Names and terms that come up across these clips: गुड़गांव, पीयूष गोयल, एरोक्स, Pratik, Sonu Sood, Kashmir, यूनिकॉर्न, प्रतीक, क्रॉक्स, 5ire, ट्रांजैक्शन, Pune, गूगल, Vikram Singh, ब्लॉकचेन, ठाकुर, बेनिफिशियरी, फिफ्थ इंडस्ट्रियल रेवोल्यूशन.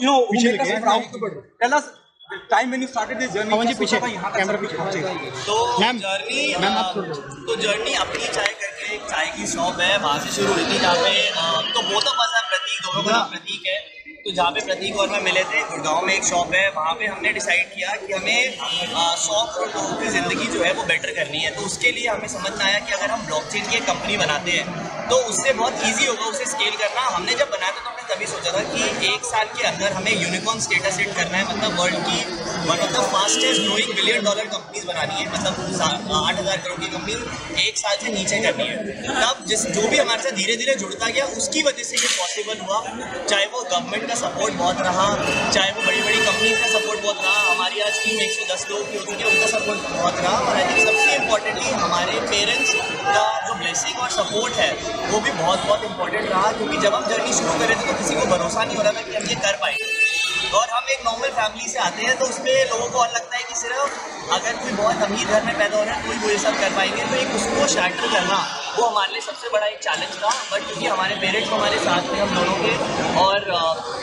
Journey अपनी चाय करके एक चाय की शॉप है, वहाँ से शुरू हुई थी, जहाँ पे तो बहुत मजा प्रतीक दोनों का प्रतीक है, तो जहाँ पे प्रतीक और मैं मिले थे गुड़गांव में एक शॉप है, वहाँ पे हमने डिसाइड किया कि हमें 100 करोड़ लोगों की ज़िंदगी जो है वो बेटर करनी है। तो उसके लिए हमें समझ में आया कि अगर हम ब्लॉकचेन की एक कंपनी बनाते हैं तो उससे बहुत ईजी होगा उसे स्केल करना। हमने जब बनाया था तो हमने तभी सोचा था कि 1 साल के अंदर हमें यूनिकॉर्न स्टेटस हिट करना है, मतलब वर्ल्ड की $1 of the fastest growing billion companies बनानी है, मतलब 8,000 करोड़ की कंपनी 1 साल से नीचे करनी है। तब जो भी हमारे साथ धीरे धीरे जुड़ता गया उसकी वजह से ये पॉसिबल हुआ, चाहे वो गवर्नमेंट का सपोर्ट बहुत रहा, चाहे वो बड़ी बड़ी कंपनीज का सपोर्ट बहुत रहा, हमारी आज टीम 110 लोग की होती है उनका सपोर्ट बहुत रहा, और आई थिंक सबसे इम्पोर्टेंटली हमारे पेरेंट्स का जो ब्लेसिंग और सपोर्ट है वो भी बहुत इम्पोर्टेंट रहा, क्योंकि जब हम जर्नी शुरू कर रहे थे तो किसी को भरोसा नहीं हो रहा था कि हम ये कर पाएंगे। और हम एक नॉर्मल फैमिली से आते हैं तो उसमें लोगों को और लगता है कि सिर्फ अगर कोई बहुत अमीर घर में पैदा हो रहा है तो ही वो ये सब कर पाएंगे, तो एक उसको शैटर करना वो हमारे लिए सबसे बड़ा एक चैलेंज था। बट क्योंकि हमारे पेरेंट्स हमारे साथ थे हम दोनों के, और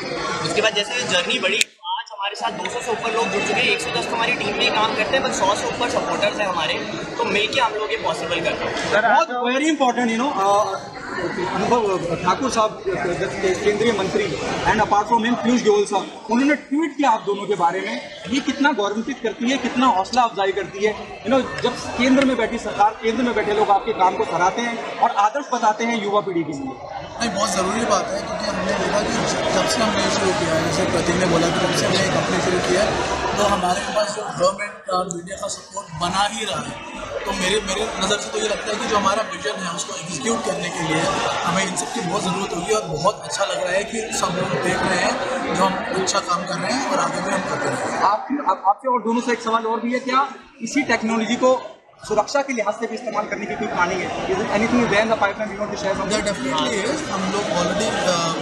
उसके बाद जैसे जर्नी बढ़ी, आज हमारे साथ 200 से ऊपर लोग जुड़ चुके हैं, 110 हमारी टीम में काम करते हैं, बट 100 से ऊपर सपोर्टर्स हैं हमारे, तो मिलके हम लोग ये पॉसिबल करते हैं। बहुत वेरी इंपॉर्टेंट ठाकुर साहब केंद्रीय मंत्री and apart from him पीयूष गोयल साहब, उन्होंने ट्वीट किया आप दोनों के बारे में, ये कितना गौरवान्वित करती है, कितना हौसला अफजाई करती है। जब केंद्र में बैठी सरकार, केंद्र में बैठे लोग आपके काम को सराहते हैं और आदर्श बताते हैं युवा पीढ़ी के लिए। नहीं, बहुत ज़रूरी बात है, क्योंकि हमने देखा कि जब से हमने शुरू किया है, जैसे प्रतीक ने बोला कि जब से हमने कंपनी शुरू किया है तो हमारे पास गवर्नमेंट का, मीडिया का सपोर्ट बना ही रहा है। तो मेरे नज़र से तो ये लगता है कि जो हमारा विजन है उसको एग्जीक्यूट करने के लिए हमें इन सब की बहुत ज़रूरत होगी, और बहुत अच्छा लग रहा है कि सब लोग देख रहे हैं जो हम अच्छा काम कर रहे हैं और आगे भी हम करते रहेंगे। आपके और दोनों से एक सवाल और भी है, क्या इसी टेक्नोलॉजी को सुरक्षा के लिहाज से भी इस्तेमाल करने की कोई प्लानिंग है? Is anything there in the pipeline we want to share? या डेफिनेटली इज, हम लोग ऑलरेडी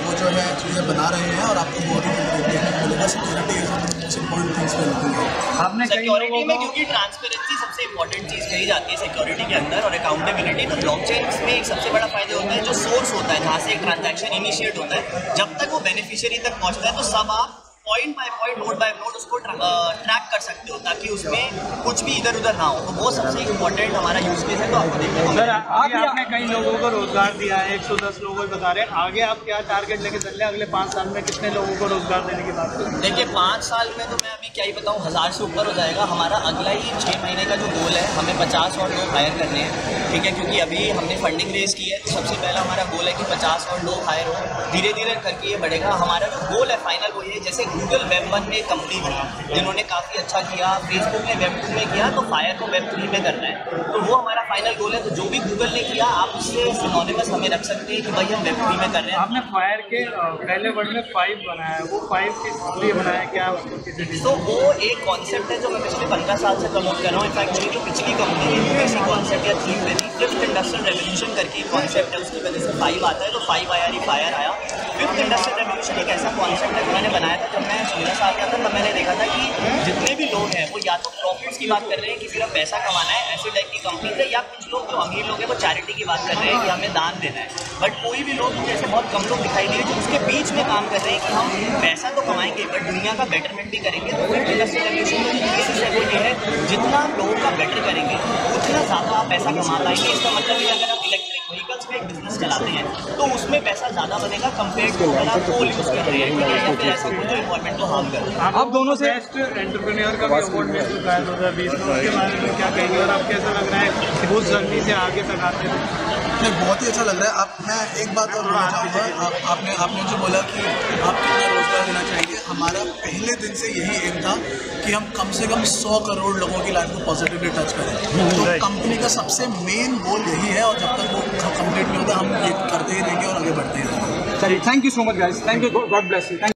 वो जो है चीज़ें बना रहे हैं और आपको बहुत ही देखने को मिलेगा। Security is one of the most important things for looking आपने सिक्योरिटी में, क्योंकि ट्रांसपेरेंसी सबसे इंपॉर्टेंट चीज़ कही जाती है सिक्योरिटी के अंदर और अकाउंटेबिलिटी। तो ब्लॉकचेन में एक सबसे बड़ा फायदा होता है जो सोर्स होता है जहाँ से एक ट्रांजैक्शन इनिशिएट होता है, जब तक वो बेनिफिशियरी तक पहुँचता है तो सब आप point by point, node by node उसको ट्रैक कर सकते हो ताकि उसमें कुछ भी इधर उधर ना हो। तो वो सबसे इम्पोर्टेंट हमारा यूज केस है। तो आपको देखते हैं सर, आपने कई लोगों को रोजगार दिया है, 110 लोगों को बता रहे हैं, आगे आप क्या टारगेट लेके चल रहे हैं? अगले 5 साल में कितने लोगों को रोजगार देने की बात करें? देखिए 5 साल में तो मैं अभी क्या ही बताऊँ, 1000 से ऊपर हो जाएगा हमारा। अगला ही 6 महीने का जो गोल है, हमें 50 और लोग हायर करने हैं, ठीक है, क्योंकि अभी हमने फंडिंग रेज की है। सबसे पहला हमारा गोल है कि 50 और लोग हायर हो, धीरे धीरे करके ये बढ़ेगा। हमारा जो गोल है फाइनल वो ये, जैसे गूगल वेब 1 में कंपनी बनी जिन्होंने काफ़ी अच्छा किया, फेसबुक ने वेब 2 में किया, तो फायर को वेब 3 में करना है। तो वो हमारा फाइनल गोल है। तो जो भी गूगल ने किया आप उससे सिनोनिमस हमें रख सकते हैं कि भाई हम वेब 3 में कर रहे हैं। आपने फायर के पहले वर्ड में 5 बनाया है, वो 5 किस लिए बनाया क्या? तो वो एक कॉन्सेप्ट है जो मैं पिछले 15 साल से प्रमोट कर रहा हूँ। इनफैक्ट मेरी जो पिछली कंपनी है ऐसी कॉन्सेप्ट या थीम में फिफ्थ इंडस्ट्रियल रेवोल्यूशन करके कॉन्सेप्ट है, उसकी वजह से 5 आता है, तो 5ire आया। फिफ्थ इंडस्ट्रियल रेवोल्यूशन एक ऐसा कॉन्सेप्ट है मैंने बनाया था जब मैं 16 साल का था, तब मैंने देखा था कि जितने भी लोग हैं वो या तो प्रॉफिट्स की बात कर रहे हैं कि सिर्फ पैसा कमाना है ऐसे टाइप की कंपनी से, या कुछ लोग जो अमीर लोग हैं वो चैरिटी की बात कर रहे हैं कि हमें दान देना है। बट कोई भी लोग जैसे बहुत कम लोग दिखाई दे रहे हैं जो उसके बीच में काम कर रहे हैं कि हम पैसा तो कमाएंगे बट दुनिया का बेटरमेंट भी करेंगे। तो फिफ्थ इंडस्ट्रियल रेवोल्यूशन ये है जितना लोगों का बेटर करेंगे उतना ज़्यादा आप पैसा कमा पाएंगे। इसका मतलब ये अगर आप इलेक्ट्रिक व्हीकल्स में एक बिजनेस चलाते हैं तो उसमें पैसा ज़्यादा बनेगा कंपेयर टू अगर आप कोल यूज़ कर रहे हैं, फिर ऐसा कोई इन्वायरमेंट को हार्म कर रहे हैं। आप दोनों से बेस्ट एंटरप्रेन्योर का भी अवार्ड मिल चुका है 2020 में, उसके बारे में क्या कहेंगे और आप कैसा लग रहा है उस जर्नी से आगे तक आते हैं? बहुत ही अच्छा लग रहा है। आप मैं एक बात और बोलना चाहूँगा, आपने जो बोला कि आप कितना रोजगार देना चाहिए, हमारा पहले दिन से यही एम था कि हम कम से कम 100 करोड़ लोगों की लाइफ को पॉजिटिवली टच करें। तो कंपनी का सबसे मेन गोल यही है और जब तक वो कंप्लीट नहीं होता हम ये करते ही रहेंगे और आगे बढ़ते ही रहेंगे। चलिए, thank you so much guys, thank you, God bless you.